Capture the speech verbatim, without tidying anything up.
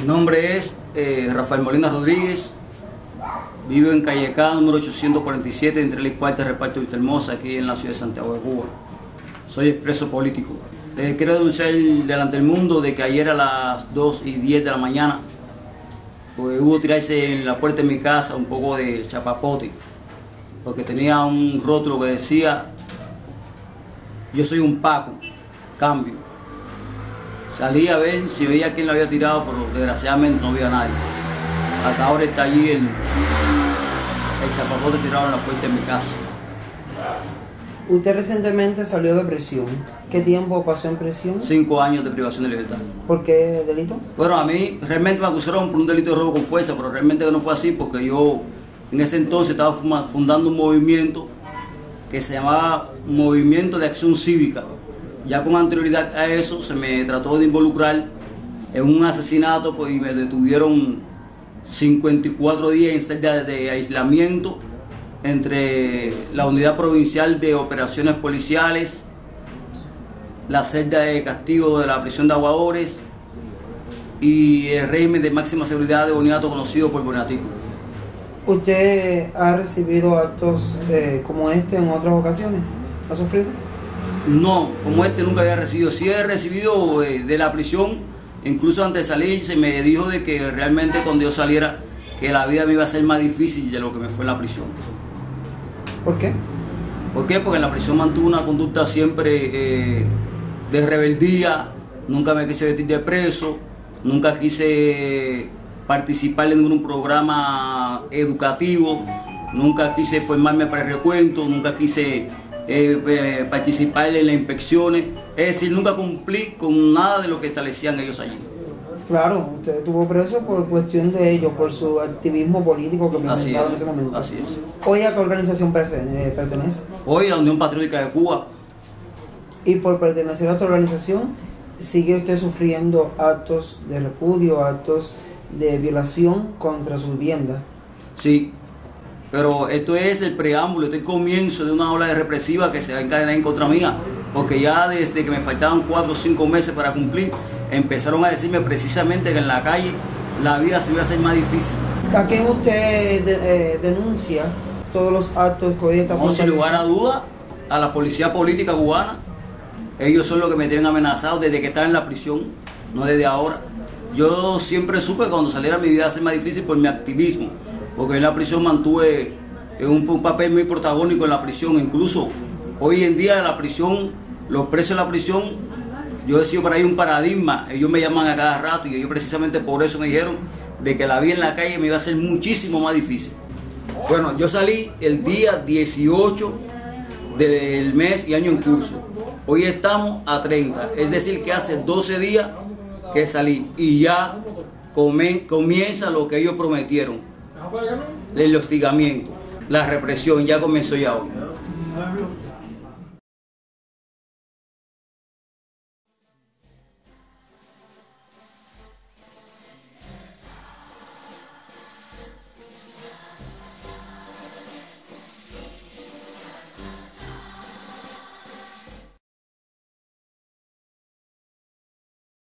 Mi nombre es eh, Rafael Molina Rodríguez, vivo en Calle K, número ochocientos cuarenta y siete, entre la cuarta reparto Vista Hermosa, aquí en la ciudad de Santiago de Cuba. Soy expreso político. Eh, quiero denunciar delante del mundo de que ayer a las dos y diez de la mañana pues, hubo tirarse en la puerta de mi casa un poco de chapapote, porque tenía un rótulo que decía: yo soy un Paco, cambio. Salí a ver si veía quién lo había tirado, pero desgraciadamente no vio a nadie. Hasta ahora está allí el, el chapapote tirado en la puerta de mi casa. Usted recientemente salió de prisión. ¿Qué tiempo pasó en prisión? Cinco años de privación de libertad. ¿Por qué delito? Bueno, a mí realmente me acusaron por un delito de robo con fuerza, pero realmente no fue así porque yo en ese entonces estaba fundando un movimiento que se llamaba Movimiento de Acción Cívica. Ya con anterioridad a eso se me trató de involucrar en un asesinato pues, y me detuvieron cincuenta y cuatro días en celda de aislamiento entre la Unidad Provincial de Operaciones Policiales, la celda de castigo de la prisión de Aguadores y el régimen de máxima seguridad de Boniato conocido por Boniatico. ¿Usted ha recibido actos eh, como este en otras ocasiones? ¿Ha sufrido? No, como este nunca había recibido. Sí he recibido eh, de la prisión, incluso antes de salir se me dijo de que realmente cuando yo saliera que la vida me iba a ser más difícil de lo que me fue en la prisión. ¿Por qué? ¿Por qué? Porque en la prisión mantuve una conducta siempre eh, de rebeldía, nunca me quise vestir de preso, nunca quise participar en ningún programa educativo, nunca quise formarme para el recuento, nunca quise eh, eh, participar en las inspecciones, es decir, nunca cumplí con nada de lo que establecían ellos allí. Claro, usted estuvo preso por cuestión de ellos, por su activismo político que presentaba en ese momento. Así es. ¿Hoy a qué organización pertenece? Hoy a la Unión Patriótica de Cuba. Y por pertenecer a otra organización, ¿sigue usted sufriendo actos de repudio, actos de violación contra su vivienda? Sí, pero esto es el preámbulo, este es el comienzo de una ola de represiva que se va a encadenar en contra mía, porque ya desde que me faltaban cuatro o cinco meses para cumplir, empezaron a decirme precisamente que en la calle la vida se iba a hacer más difícil. ¿A qué usted de, eh, denuncia todos los actos que hoy estamos? No, sin lugar a duda, a la policía política cubana. Ellos son los que me tienen amenazado desde que estaba en la prisión, no desde ahora. Yo siempre supe que cuando saliera mi vida iba a ser más difícil por mi activismo, porque en la prisión mantuve un, un papel muy protagónico en la prisión. Incluso hoy en día en la prisión, los presos de la prisión, yo he sido para ahí un paradigma, ellos me llaman a cada rato y ellos precisamente por eso me dijeron de que la vida en la calle me iba a ser muchísimo más difícil. Bueno, yo salí el día dieciocho del mes y año en curso. Hoy estamos a treinta, es decir que hace doce días que salí y ya comen, comienza lo que ellos prometieron, el hostigamiento, la represión ya comenzó ya hoy.